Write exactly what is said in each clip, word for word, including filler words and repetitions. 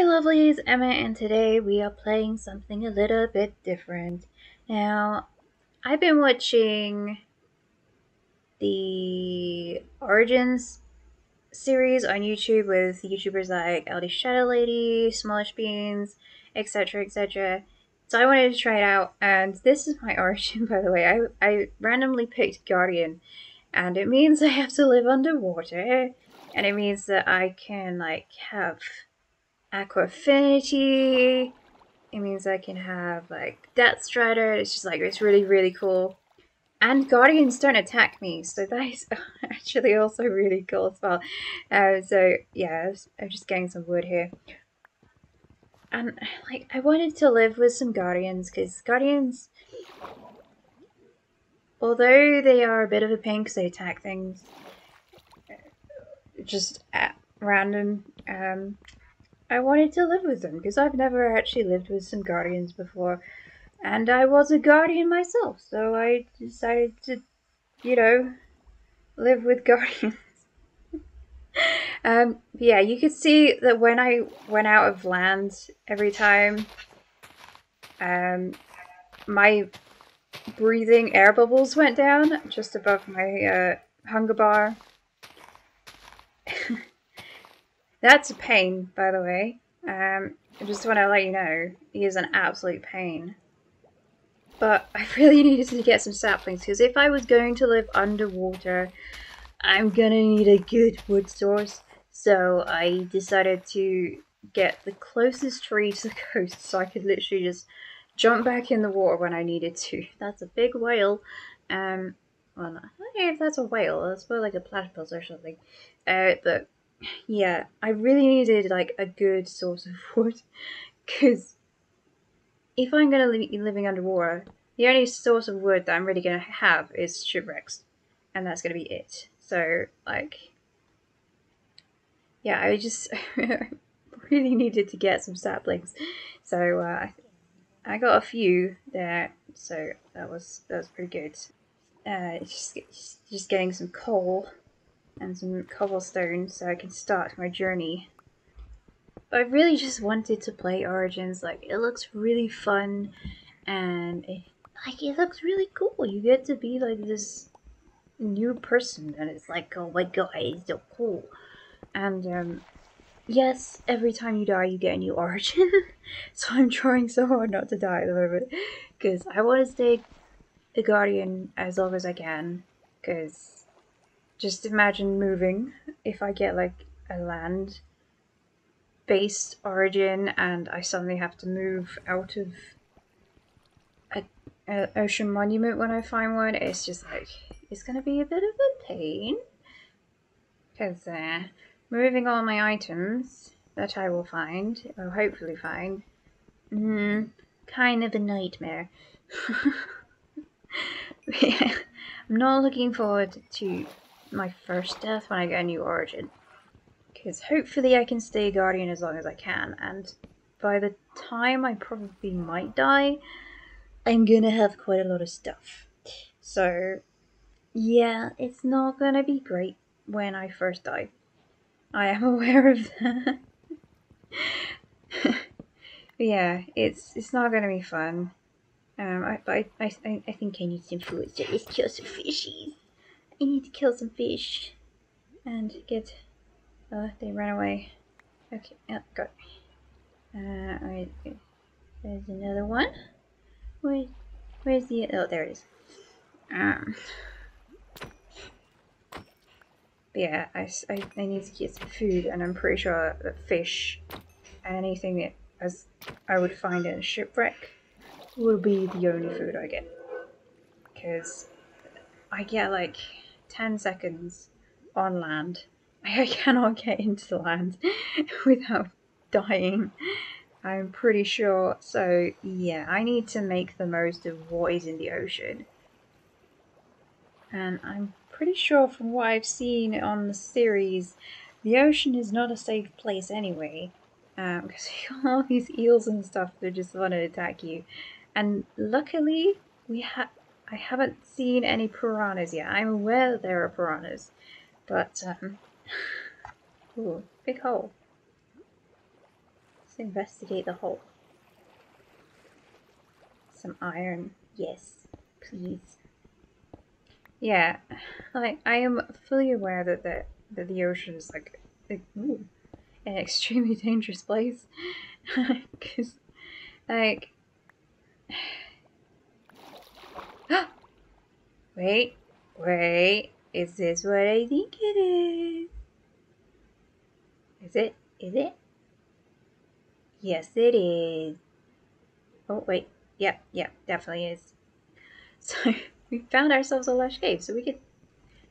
Hi lovelies, Emma, and today we are playing something a little bit different. Now, I've been watching the Origins series on YouTube with YouTubers like L D Shadow Lady, Smallish Beans, etc, et cetera. So I wanted to try it out, and this is my origin, by the way. I, I randomly picked Guardian, and it means I have to live underwater, and it means that I can, like, have Aqua Affinity. It means I can have like Death Strider. It's just like, it's really really cool. And Guardians don't attack me, so that is actually also really cool as well. Uh, so yeah, I'm just getting some wood here. And like, I wanted to live with some Guardians because Guardians, although they are a bit of a pain because they attack things just at random, um, I wanted to live with them because I've never actually lived with some Guardians before, and I was a Guardian myself, so I decided to, you know, live with Guardians. um, yeah, you could see that when I went out of land every time, um, my breathing air bubbles went down just above my uh, hunger bar. That's a pain, by the way. Um, I just want to let you know, he is an absolute pain. But I really needed to get some saplings, because if I was going to live underwater, I'm going to need a good wood source. So I decided to get the closest tree to the coast, so I could literally just jump back in the water when I needed to. That's a big whale. Um, well, I don't know if that's a whale, that's more like a platypus or something. Uh, but... yeah, I really needed like a good source of wood, because if I'm going to be living underwater, the only source of wood that I'm really going to have is shipwrecks, and that's going to be it. So like, yeah, I just really needed to get some saplings, so uh, I got a few there, so that was that was pretty good. Uh, just just getting some coal and some cobblestone so I can start my journey. But I really just wanted to play Origins. Like, it looks really fun, and it, like, it looks really cool. You get to be like this new person, and it's like, oh my god, it's so cool. And um, yes, every time you die you get a new origin. So I'm trying so hard not to die at the moment, because I want to stay the Guardian as long as I can, because just imagine moving if I get like a land based origin and I suddenly have to move out of a, a ocean monument when I find one. It's just like, it's gonna be a bit of a pain, because uh, moving all my items that I will find, or hopefully find, mm, kind of a nightmare. Yeah, I'm not looking forward to my first death when I get a new origin, because hopefully I can stay Guardian as long as I can, and by the time I probably might die, I'm gonna have quite a lot of stuff. So yeah, it's not gonna be great when I first die, I am aware of that. Yeah, it's it's not gonna be fun. Um, I, but I, I, I think I need some food, so let's kill some fishies. I need to kill some fish and get... oh, they ran away. Okay, oh, got me. Uh, alright, there's another one. Where, where's the... oh, there it is. Um... But yeah, I, I, I need to get some food, and I'm pretty sure that fish and anything that as I would find in a shipwreck will be the only food I get. Because I get like ten seconds on land. I cannot get into land without dying, I'm pretty sure. So yeah, I need to make the most of what is in the ocean. And I'm pretty sure from what I've seen on the series, the ocean is not a safe place anyway. Um, because you got all these eels and stuff that just want to attack you. And luckily, we have... I haven't seen any piranhas yet. I'm aware that there are piranhas, but um, ooh, big hole. Let's investigate the hole. Some iron. Yes, please. Yeah, like, I am fully aware that the, that the ocean is, like, like ooh, an extremely dangerous place. Because, like... Wait, wait, is this what I think it is? Is it? Is it? Yes, it is. Oh, wait. Yep, yep, definitely is. So, we found ourselves a lush cave, so we could...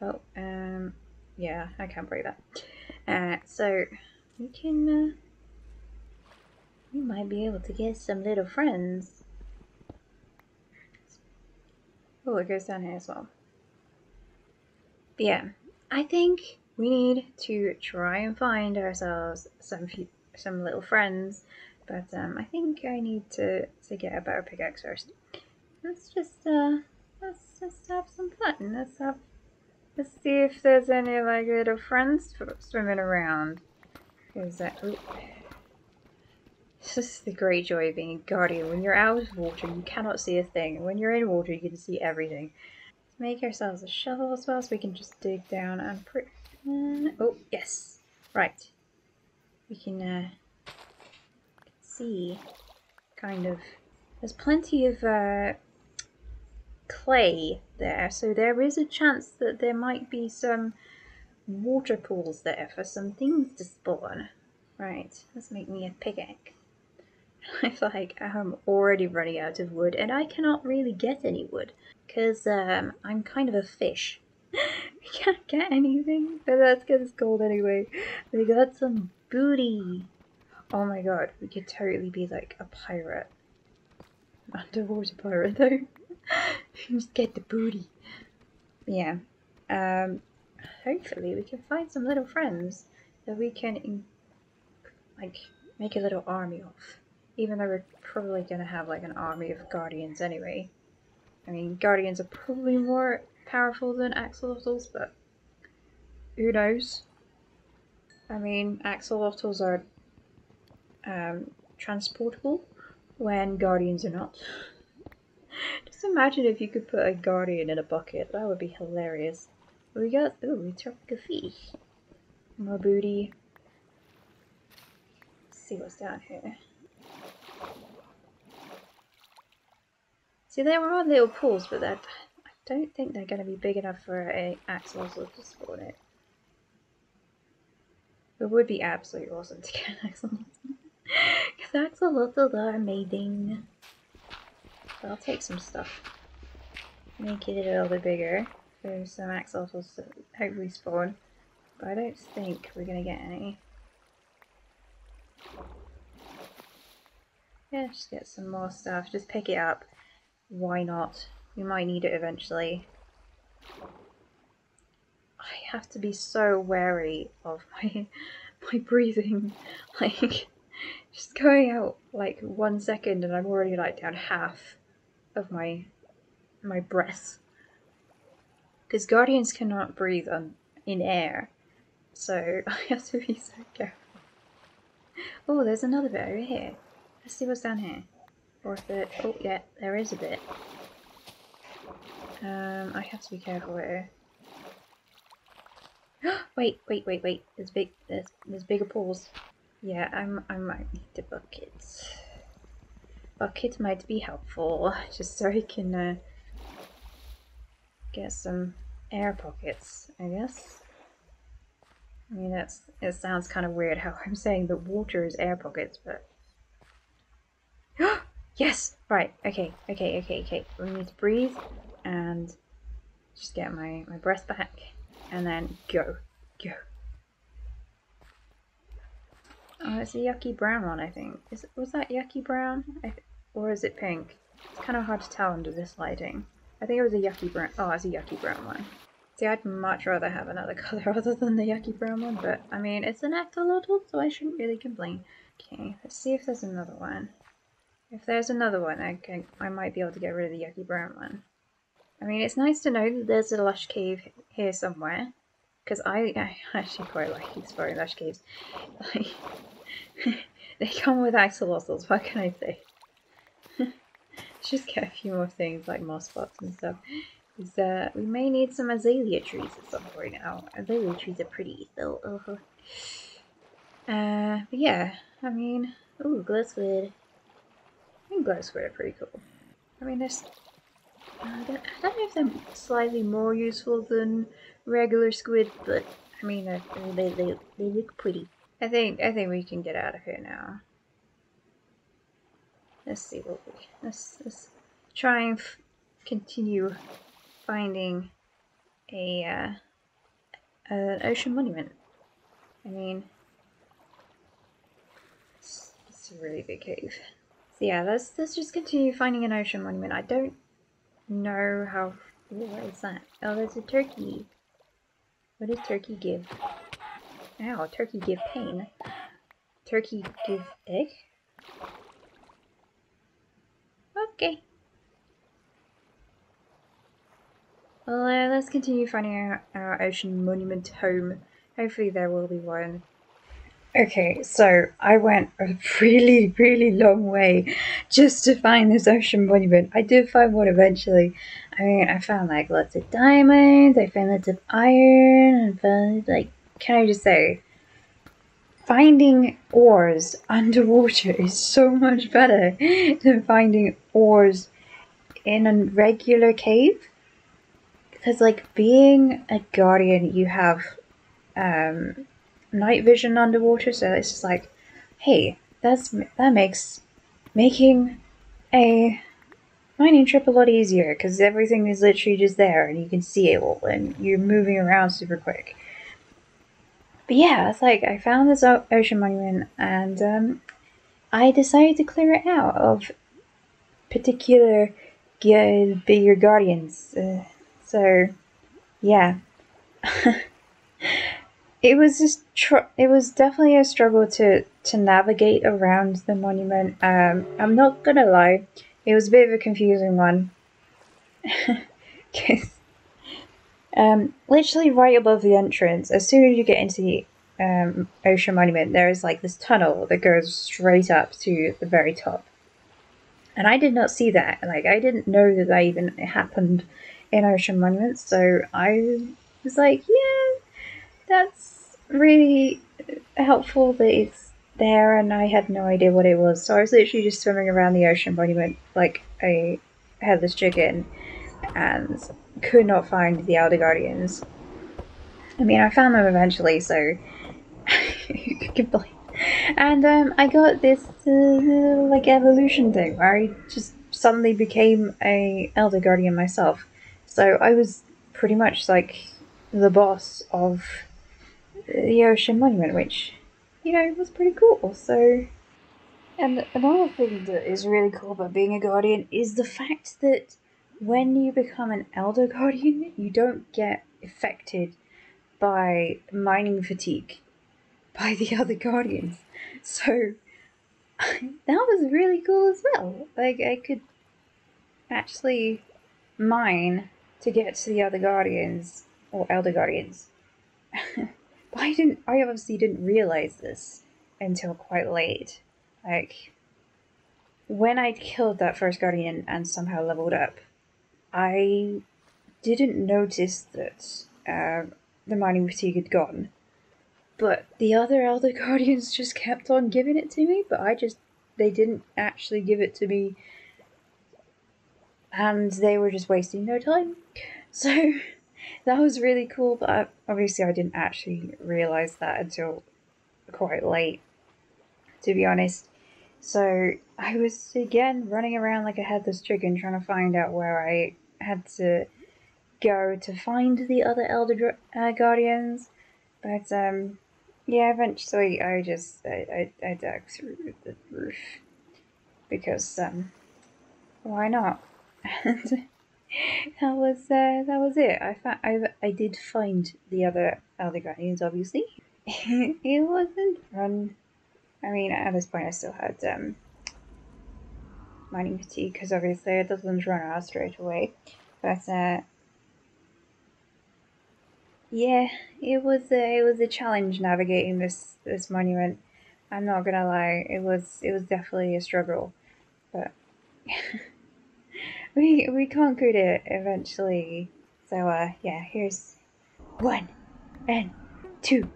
Oh, um... yeah, I can't break that. Uh, so, we can... Uh, we might be able to get some little friends. Oh, it goes down here as well. But yeah, I think we need to try and find ourselves some few, some little friends, but um, I think I need to to get a better pickaxe first. Let's just uh, let's just have some fun. Let's have let's see if there's any like little friends swimming around. Is that? Ooh. This is the great joy of being a guardian. When you're out of water, you cannot see a thing. When you're in water, you can see everything. Let's make ourselves a shovel as well, so we can just dig down and put... Uh, oh, yes. Right. We can uh, see, kind of... There's plenty of uh, clay there, so there is a chance that there might be some water pools there for some things to spawn. Right, let's make me a pickaxe. I feel like I'm already running out of wood, and I cannot really get any wood because um, I'm kind of a fish. We can't get anything, but that's because it's cold anyway. We got some booty. Oh my god, we could totally be like a pirate. Underwater pirate though. Just get the booty. Yeah. Um, hopefully we can find some little friends that we can like make a little army of. Even though we're probably going to have like an army of guardians anyway. I mean, guardians are probably more powerful than axolotls, but who knows? I mean, axolotls are um, transportable when guardians are not. Just imagine if you could put a guardian in a bucket. That would be hilarious. We got, ooh, we dropped a fish. More booty. Let's see what's down here. See, there are little pools, but I don't think they're going to be big enough for an axolotl to spawn it. It would be absolutely awesome to get an axolotl. Because axolotls are amazing. So I'll take some stuff. Make it a little bit bigger for some axolotls to hopefully spawn. But I don't think we're going to get any. Yeah, just get some more stuff. Just pick it up. Why not? We might need it eventually. I have to be so wary of my my breathing. Like, just going out like one second and I'm already like down half of my my breath. Because guardians cannot breathe on, in air, so I have to be so careful. Oh, there's another bit over here. Let's see what's down here. Or if it, oh yeah, there is a bit. Um, I have to be careful here. wait, wait, wait, wait. There's big, there's, there's bigger pools. Yeah, I'm, I might need the buckets. Bucket might be helpful, just so I can uh, get some air pockets, I guess. I mean, that's, it sounds kind of weird how I'm saying that water is air pockets, but. Yes! Right, okay, okay, okay, okay. We need to breathe and just get my, my breath back and then go, go. Oh, it's a yucky brown one, I think. Is it, was that yucky brown? I th or is it pink? It's kind of hard to tell under this lighting. I think it was a yucky brown. Oh, it's a yucky brown one. See, I'd much rather have another colour other than the yucky brown one, but I mean, it's an axolotl, so I shouldn't really complain. Okay, let's see if there's another one. If there's another one, I, can, I might be able to get rid of the yucky brown one. I mean, it's nice to know that there's a lush cave here somewhere. Because I, I actually quite like exploring lush caves. Like, They come with axolotls, what can I say? Just get a few more things like moss spots and stuff. Is uh, we may need some azalea trees at some point now. Azalea trees are pretty, so. Uh, uh, but yeah, I mean, ooh, glowsquid. I think glowsquid are pretty cool. I mean, there's. I don't, I don't know if they're slightly more useful than regular squid, but I mean, I, they they they look pretty. I think I think we can get out of here now. Let's see what we. Let's let's try and f continue finding a uh, an ocean monument. I mean, it's, it's a really big cave. So yeah, let's let's just continue finding an ocean monument. I don't. No, how. Ooh, what is that? Oh, there's a turkey. What does turkey give? Ow, turkey give pain. Turkey give egg? Okay. Well, uh, let's continue finding our, our ocean monument home. Hopefully, there will be one. Okay, so I went a really, really long way just to find this ocean monument. I did find one eventually. I mean, I found like lots of diamonds, I found lots of iron, I found like, can I just say, finding ores underwater is so much better than finding ores in a regular cave. Because like being a guardian, you have, um... night vision underwater, so it's just like, hey, that's that makes making a mining trip a lot easier because everything is literally just there and you can see it all and you're moving around super quick. But yeah, it's like I found this ocean monument and um, I decided to clear it out of particular bigger guardians. Uh, so yeah. It was just tr it was definitely a struggle to to navigate around the monument. Um, I'm not gonna lie, it was a bit of a confusing one. Cause, um, literally right above the entrance, as soon as you get into the um, ocean monument, there is like this tunnel that goes straight up to the very top, and I did not see that. Like I didn't know that that even happened in ocean monuments, so I was like, yeah. That's really helpful that it's there, and I had no idea what it was, so I was literally just swimming around the ocean monument like a headless chicken and could not find the Elder Guardians. I mean, I found them eventually, so you could complain. And um, I got this uh, like evolution thing where I just suddenly became a Elder Guardian myself, so I was pretty much like the boss of the ocean monument, which, you know, was pretty cool. So, and another thing that is really cool about being a guardian is the fact that when you become an elder guardian, you don't get affected by mining fatigue by the other guardians. So that was really cool as well. Like I could actually mine to get to the other guardians or elder guardians. But I didn't, I obviously didn't realize this until quite late. Like, when I killed that first guardian and somehow leveled up, I didn't notice that uh, the mining fatigue had gone. But the other elder guardians just kept on giving it to me, but I just, they didn't actually give it to me. And they were just wasting no time. So... that was really cool, but I, obviously I didn't actually realise that until quite late, to be honest. So I was, again, running around like a headless chicken trying to find out where I had to go to find the other Elder uh, Guardians. But, um, yeah, eventually I just, I, I, I dug through the roof. Because, um, why not? And... that was uh, that was it. I found, I I did find the other elder guardians. Obviously, it wasn't fun. I mean, at this point, I still had um, mining fatigue because obviously it doesn't run out straight away. But uh, yeah, it was uh, it was a challenge navigating this this monument. I'm not gonna lie, it was it was definitely a struggle, but we we conquered it eventually. So uh yeah, here's one and two.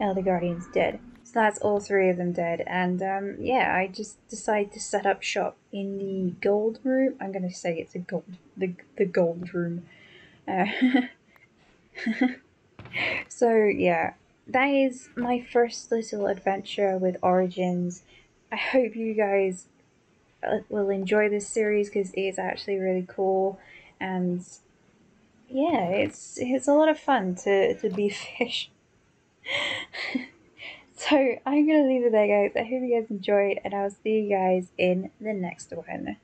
Elder Guardian's dead. So that's all three of them dead, and um yeah, I just decided to set up shop in the gold room. I'm gonna say it's a gold the the gold room. Uh, so yeah, that is my first little adventure with Origins. I hope you guys will enjoy this series because it is actually really cool, and yeah, it's it's a lot of fun to, to be fish. So I'm gonna leave it there, guys. I hope you guys enjoyed, and I'll see you guys in the next one.